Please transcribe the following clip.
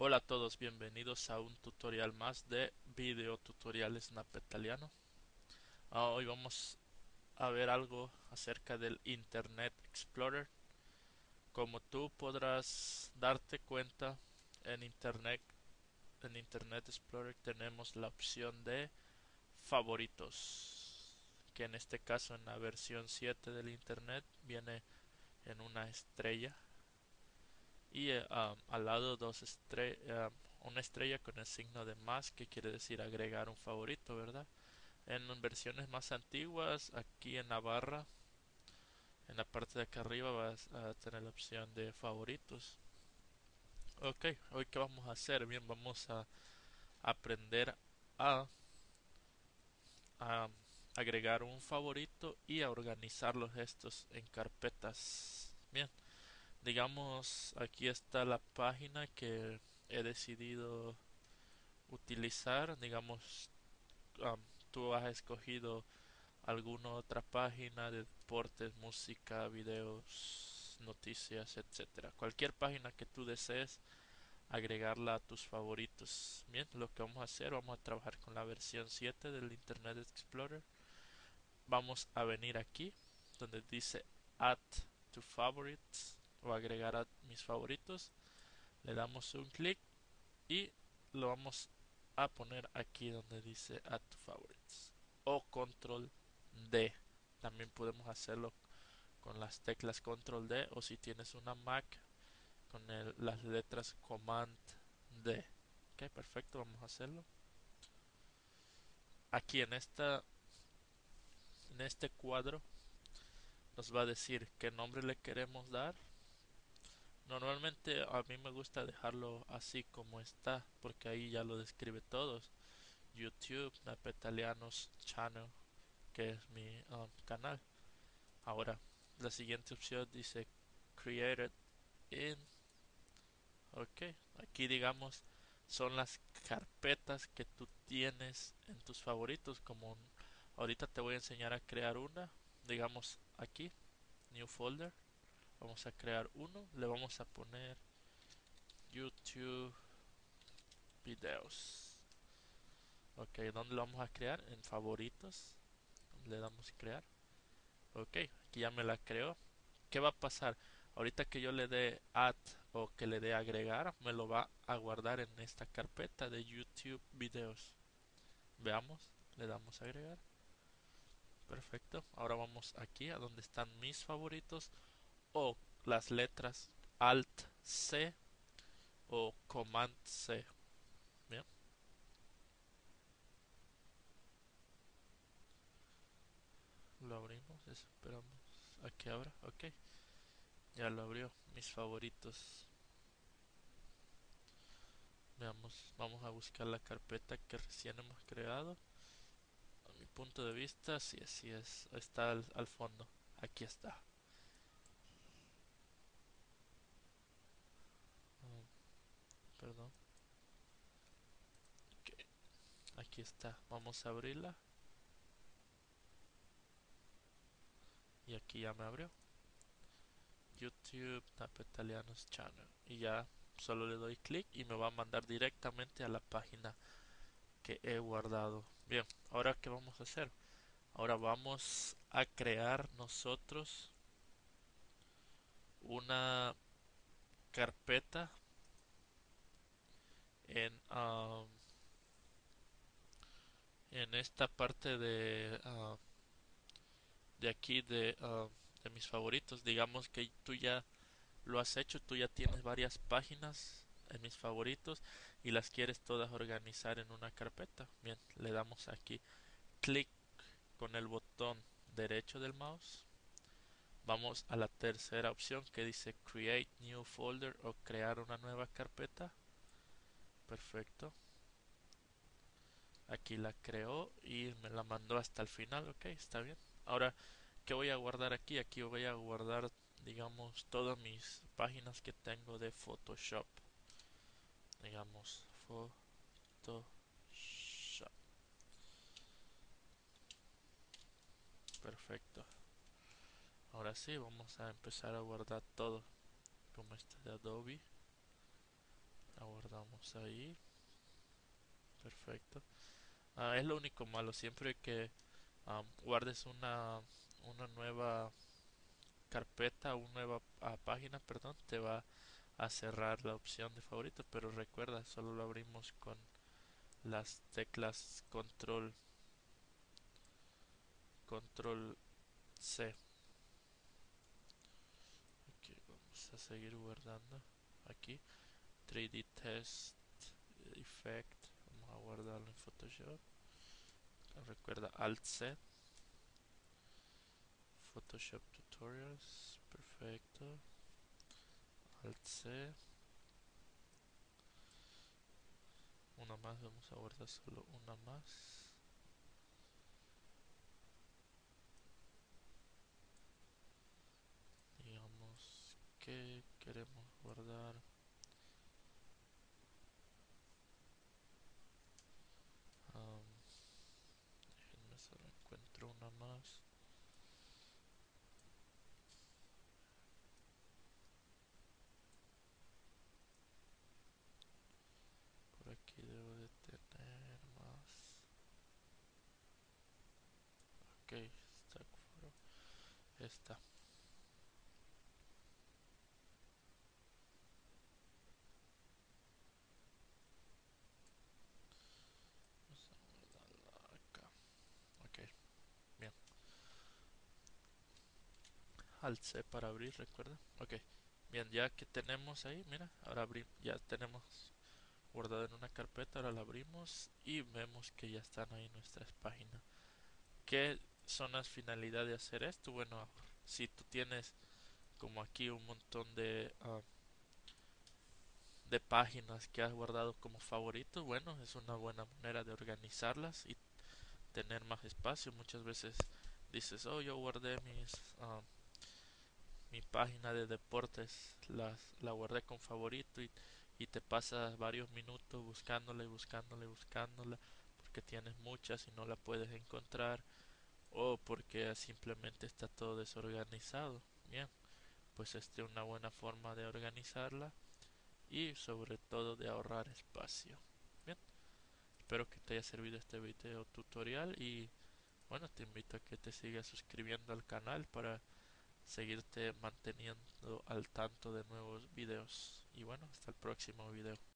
Hola a todos, bienvenidos a un tutorial más de video tutoriales Napetaliano. Hoy vamos a ver algo acerca del Internet Explorer. Como tú podrás darte cuenta, en Internet Explorer tenemos la opción de favoritos, que en este caso en la versión 7 del Internet viene en una estrella. Y al lado una estrella con el signo de más, que quiere decir agregar un favorito, ¿verdad? En versiones más antiguas, aquí en la barra, en la parte de acá arriba, vas a tener la opción de favoritos. Ok, hoy ¿qué vamos a hacer? Bien, vamos a aprender a agregar un favorito y a organizar los gestos en carpetas. Bien. Digamos, aquí está la página que he decidido utilizar. Digamos, tú has escogido alguna otra página de deportes, música, videos, noticias, etcétera. Cualquier página que tú desees agregarla a tus favoritos. Bien, lo que vamos a hacer, vamos a trabajar con la versión 7 del Internet Explorer. Vamos a venir aquí, donde dice Add to Favorites, o agregar a mis favoritos. Le damos un clic y lo vamos a poner aquí donde dice Add to Favorites, o Control D. También podemos hacerlo con las teclas Control D, o si tienes una Mac, con las letras Command D. Ok, perfecto, vamos a hacerlo aquí en este cuadro. Nos va a decir qué nombre le queremos dar. Normalmente a mí me gusta dejarlo así como está, porque ahí ya lo describe todos. YouTube, Napetalianos Channel, que es mi canal. Ahora, la siguiente opción dice Created in. Ok, aquí digamos son las carpetas que tú tienes en tus favoritos. Como ahorita te voy a enseñar a crear una, digamos aquí, New Folder. Vamos a crear uno, le vamos a poner YouTube videos. Ok, ¿dónde lo vamos a crear? En favoritos. Le damos crear. Ok, aquí ya me la creo. ¿Qué va a pasar? Ahorita que yo le dé add o que le dé agregar, me lo va a guardar en esta carpeta de YouTube videos. Veamos, le damos agregar. Perfecto, ahora vamos aquí a donde están mis favoritos, o las letras Alt C o Command C. Bien. Lo abrimos, esperamos a que abra. Ok, ya lo abrió, mis favoritos. Veamos, vamos a buscar la carpeta que recién hemos creado. A mi punto de vista, sí, así es, está al fondo. Aquí está. Perdón. Okay. Aquí está. Vamos a abrirla. Y aquí ya me abrió YouTube Napetalianos Channel. Y ya solo le doy clic y me va a mandar directamente a la página que he guardado. Bien, ahora ¿qué vamos a hacer? Ahora vamos a crear nosotros una carpeta en esta parte de aquí de mis favoritos. Digamos que tú ya lo has hecho, tú ya tienes varias páginas en mis favoritos y las quieres todas organizar en una carpeta. Bien, le damos aquí clic con el botón derecho del mouse. Vamos a la tercera opción que dice Create New Folder, o crear una nueva carpeta. Perfecto, aquí la creó y me la mandó hasta el final. Ok, está bien. Ahora, ¿qué voy a guardar aquí? Aquí voy a guardar, digamos, todas mis páginas que tengo de Photoshop. Digamos, Photoshop. Perfecto. Ahora sí, vamos a empezar a guardar todo. Como este de Adobe, la guardamos Apps ahí. Perfecto. Es lo único malo, siempre que guardes una nueva carpeta, una nueva página, perdón, te va a cerrar la opción de favorito, pero recuerda, solo lo abrimos con las teclas control C. Ok, vamos a seguir guardando aquí 3D Test Effect, vamos a guardarlo en Photoshop. Recuerda Alt C, Photoshop Tutorials, perfecto, Alt C, una más, vamos a guardar solo una más. Digamos que queremos guardar déjenme solo encuentro una más. Por aquí debo de tener más. Ok, stack photo. Esta. Bien, Alt C para abrir, recuerda. Ok, bien, ya que tenemos ahí, mira, ahora ya tenemos guardado en una carpeta, ahora la abrimos y vemos que ya están ahí nuestras páginas. ¿Qué son las finalidades de hacer esto? Bueno, si tú tienes como aquí un montón de páginas que has guardado como favoritos, bueno, es una buena manera de organizarlas y tener más espacio. Muchas veces dices, oh, yo guardé mi página de deportes, la guardé con favorito y te pasas varios minutos buscándola y buscándola y buscándola porque tienes muchas y no la puedes encontrar, o porque simplemente está todo desorganizado. Bien, pues esta es una buena forma de organizarla y sobre todo de ahorrar espacio. Espero que te haya servido este video tutorial y bueno, te invito a que te sigas suscribiendo al canal para seguirte manteniendo al tanto de nuevos videos. Y bueno, hasta el próximo video.